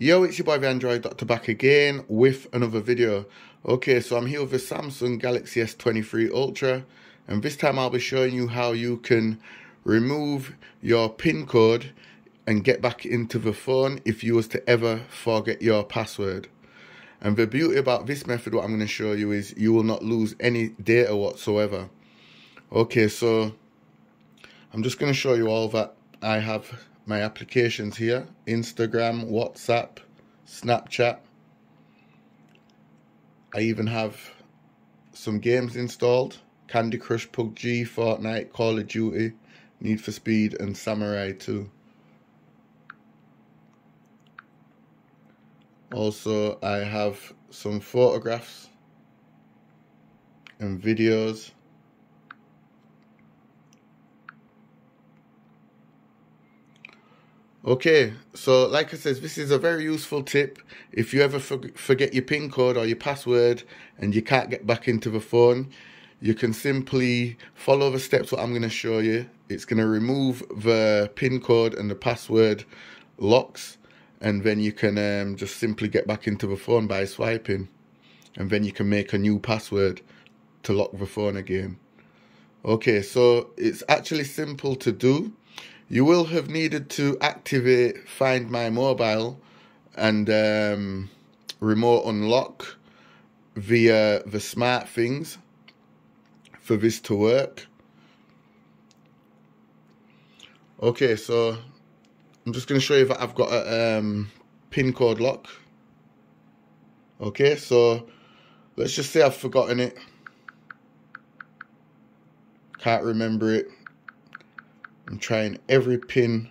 Yo, it's your boy the Android Doctor back again with another video. Okay, so I'm here with the Samsung Galaxy S23 Ultra, and this time I'll be showing you how you can remove your PIN code and get back into the phone if you was to ever forget your password. And the beauty about this method, what I'm going to show you, is you will not lose any data whatsoever. Okay, so I'm just going to show you all that I have. My applications here, Instagram, WhatsApp, Snapchat. I even have some games installed, Candy Crush, PUBG, Fortnite, Call of Duty, Need for Speed and Samurai 2. Also, I have some photographs and videos. Okay, so like I said, this is a very useful tip. If you ever forget your PIN code or your password and you can't get back into the phone, you can simply follow the steps what I'm going to show you. It's going to remove the PIN code and the password locks, and then you can just simply get back into the phone by swiping, and then you can make a new password to lock the phone again. Okay, so it's actually simple to do. You will have needed to activate Find My Mobile and remote unlock via the Smart Things for this to work. Okay, so I'm just going to show you that I've got a PIN code lock. Okay, so let's just say I've forgotten it. Can't remember it. I'm trying every PIN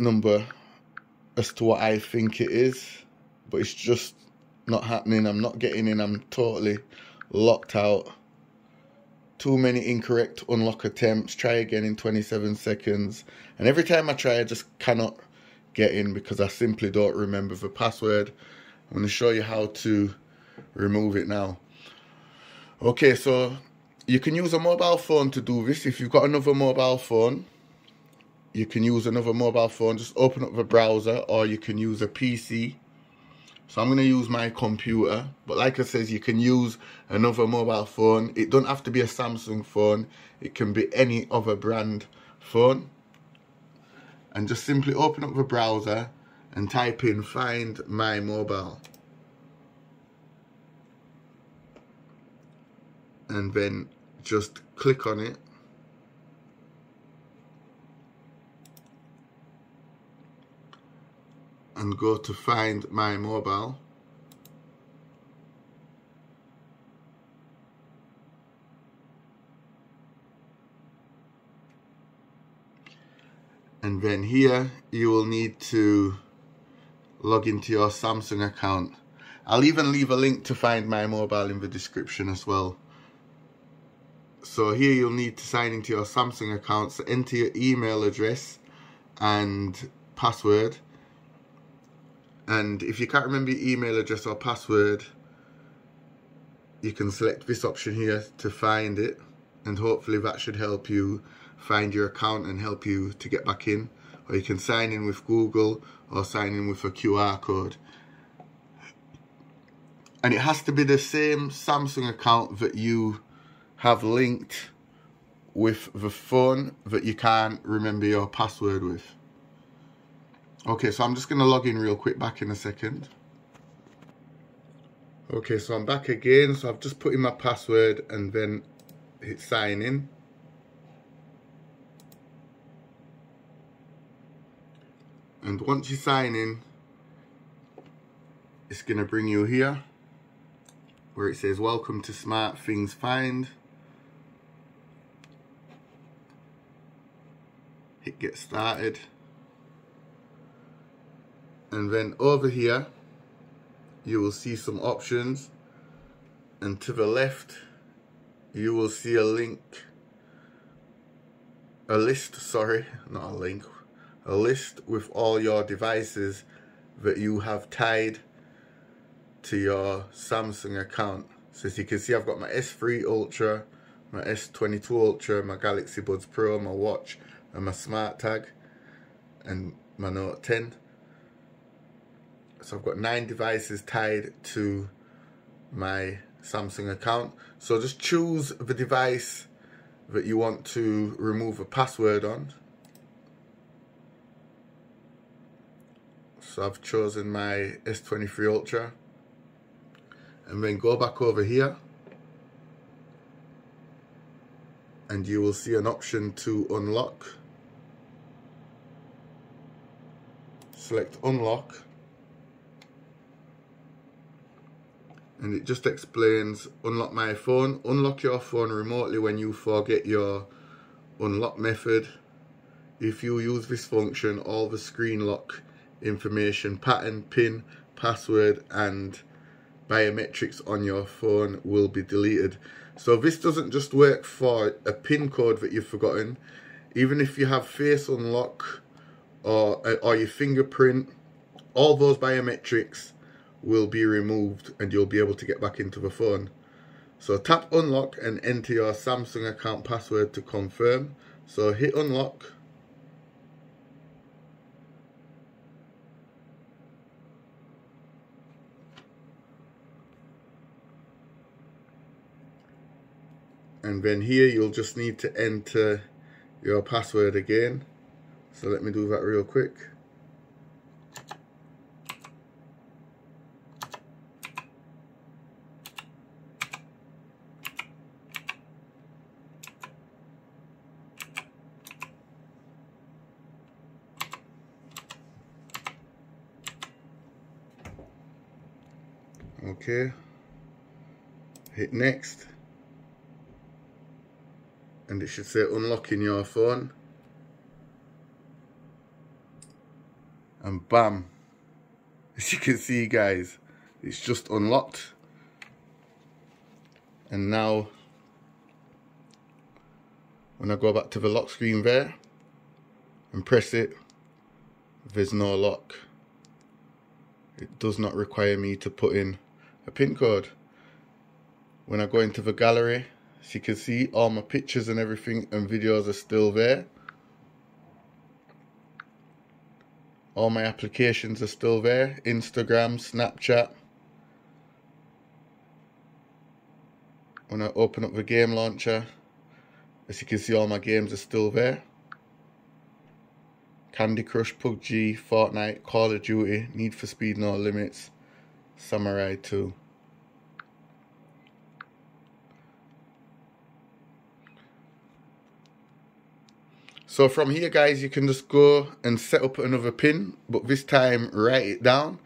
number as to what I think it is, but it's just not happening. I'm not getting in. I'm totally locked out. Too many incorrect unlock attempts. Try again in 27 seconds. And every time I try, I just cannot get in because I simply don't remember the password. I'm going to show you how to remove it now. Okay, so you can use a mobile phone to do this. If you've got another mobile phone, you can use another mobile phone. Just open up the browser, or you can use a PC. So I'm going to use my computer. But like I said, you can use another mobile phone. It don't have to be a Samsung phone. It can be any other brand phone. And just simply open up the browser and type in Find My Mobile. And then just click on it. And go to Find My Mobile. And then here you will need to log into your Samsung account. I'll even leave a link to Find My Mobile in the description as well. So here you'll need to sign into your Samsung account, so enter your email address and password. And if you can't remember your email address or password, you can select this option here to find it. And hopefully that should help you find your account and help you to get back in. Or you can sign in with Google or sign in with a QR code. And it has to be the same Samsung account that you have linked with the phone that you can't remember your password with. Okay, so I'm just going to log in real quick, back in a second. Okay, so I'm back again. So I've just put in my password and then hit sign in. And once you sign in, it's going to bring you here where it says welcome to Smart Things Find. Hit get started, and then over here you will see some options, and to the left you will see a link, a list with all your devices that you have tied to your Samsung account. So as you can see, I've got my S3 Ultra, my S22 Ultra, my Galaxy Buds Pro, my watch and my smart tag. and my Note 10. So I've got 9 devices tied to my Samsung account. So just choose the device that you want to remove a password on. So I've chosen my S23 Ultra. And then go back over here. And you will see an option to unlock. Select unlock. And it just explains, unlock my phone. Unlock your phone remotely when you forget your unlock method. If you use this function, all the screen lock information, pattern, PIN, password and biometrics on your phone will be deleted. So this doesn't just work for a PIN code that you've forgotten. Even if you have face unlock or your fingerprint, all those biometrics will be removed and you'll be able to get back into the phone. So tap unlock and enter your Samsung account password to confirm. So hit unlock. And then here you'll just need to enter your password again. So let me do that real quick. Okay, hit next, and it should say unlocking your phone, and bam, as you can see guys, it's just unlocked. And now when I go back to the lock screen there and press it, there's no lock. It does not require me to put in a PIN code. When I go into the gallery, as you can see, all my pictures and everything and videos are still there. All my applications are still there. Instagram, Snapchat. When I open up the game launcher, as you can see, all my games are still there. Candy Crush, PUBG, Fortnite, Call of Duty, Need for Speed, No Limits, Samurai 2. So from here guys, you can just go and set up another PIN, but this time write it down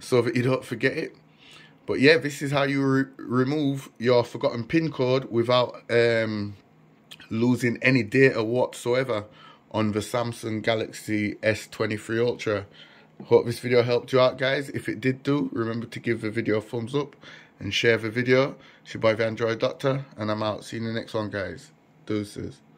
so that you don't forget it. But yeah, this is how you remove your forgotten PIN code without losing any data whatsoever on the Samsung Galaxy S23 Ultra. Hope this video helped you out guys. If it did do, remember to give the video a thumbs up and share the video. It's your boy the Android Doctor and I'm out. See you in the next one guys. Deuces.